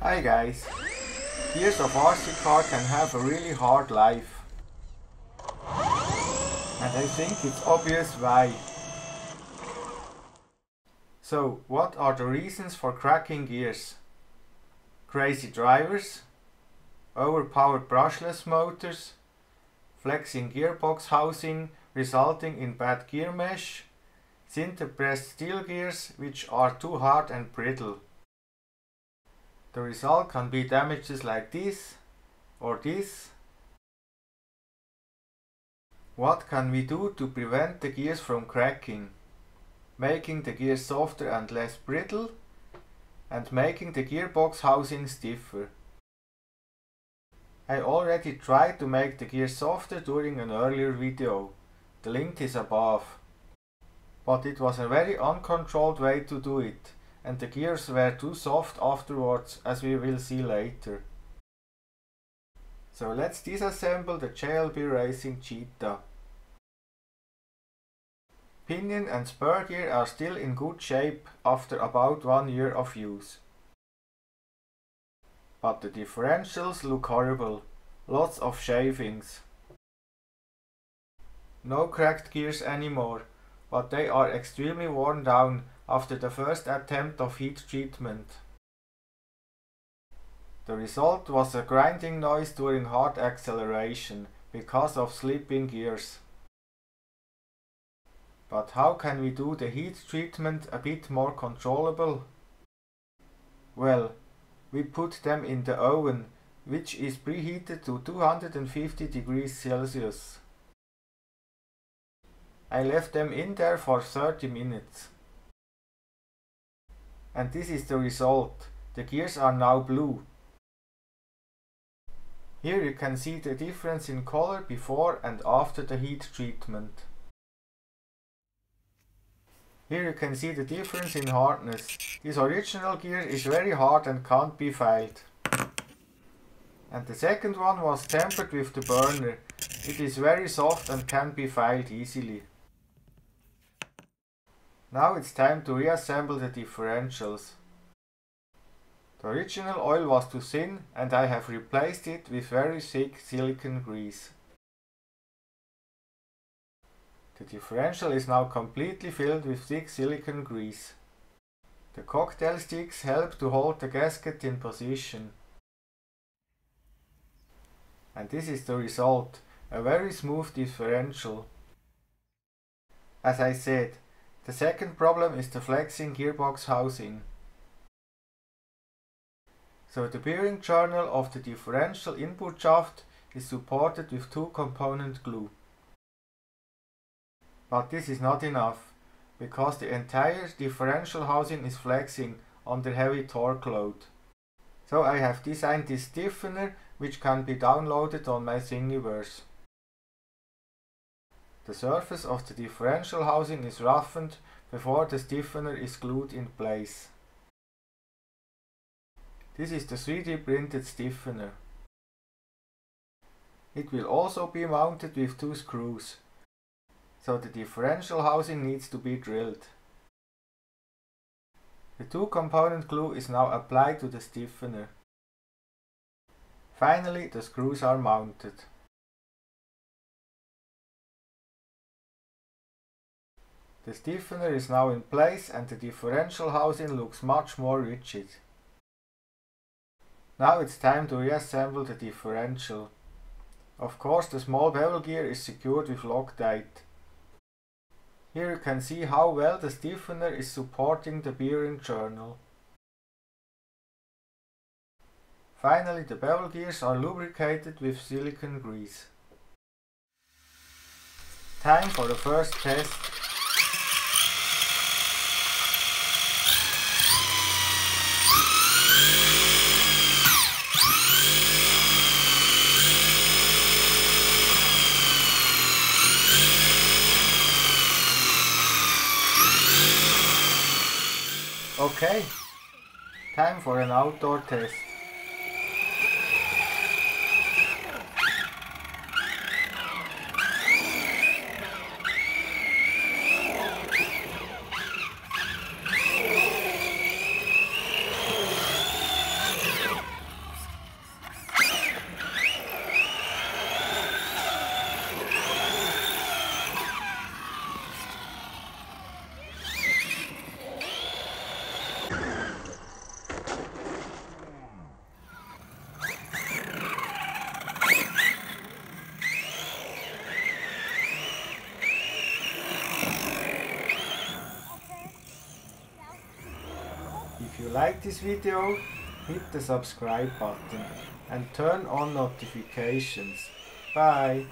Hi guys, years of RC car can have a really hard life, and I think it's obvious why. So what are the reasons for cracking gears? Crazy drivers, overpowered brushless motors, flexing gearbox housing resulting in bad gear mesh, sinter pressed steel gears which are too hard and brittle. The result can be damages like this or this. What can we do to prevent the gears from cracking? Making the gears softer and less brittle, and making the gearbox housing stiffer. I already tried to make the gears softer during an earlier video, the link is above. But it was a very uncontrolled way to do it, and the gears were too soft afterwards, as we will see later. So let's disassemble the JLB Racing Cheetah. Pinion and spur gear are still in good shape after about 1 year of use. But the differentials look horrible, lots of shavings. No cracked gears anymore, but they are extremely worn down after the first attempt of heat treatment. The result was a grinding noise during hard acceleration because of slipping gears. But how can we do the heat treatment a bit more controllable? Well, we put them in the oven, which is preheated to 250 degrees Celsius. I left them in there for 30 minutes. And this is the result. The gears are now blue. Here you can see the difference in color before and after the heat treatment. Here you can see the difference in hardness. This original gear is very hard and can't be filed. And the second one was tempered with the burner. It is very soft and can be filed easily. Now it's time to reassemble the differentials. The original oil was too thin and I have replaced it with very thick silicone grease. The differential is now completely filled with thick silicone grease. The cocktail sticks help to hold the gasket in position. And this is the result, a very smooth differential. As I said, the second problem is the flexing gearbox housing. So the bearing journal of the differential input shaft is supported with two-component glue. But this is not enough, because the entire differential housing is flexing under heavy torque load. So I have designed this stiffener, which can be downloaded on my Thingiverse. The surface of the differential housing is roughened before the stiffener is glued in place. This is the 3D printed stiffener. It will also be mounted with two screws. So the differential housing needs to be drilled. The two-component glue is now applied to the stiffener. Finally, the screws are mounted. The stiffener is now in place and the differential housing looks much more rigid. Now it's time to reassemble the differential. Of course, the small bevel gear is secured with Loctite. Here you can see how well the stiffener is supporting the bearing journal. Finally, the bevel gears are lubricated with silicone grease. Time for the first test. Okay, time for an outdoor test. If you like this video, hit the subscribe button and turn on notifications. Bye!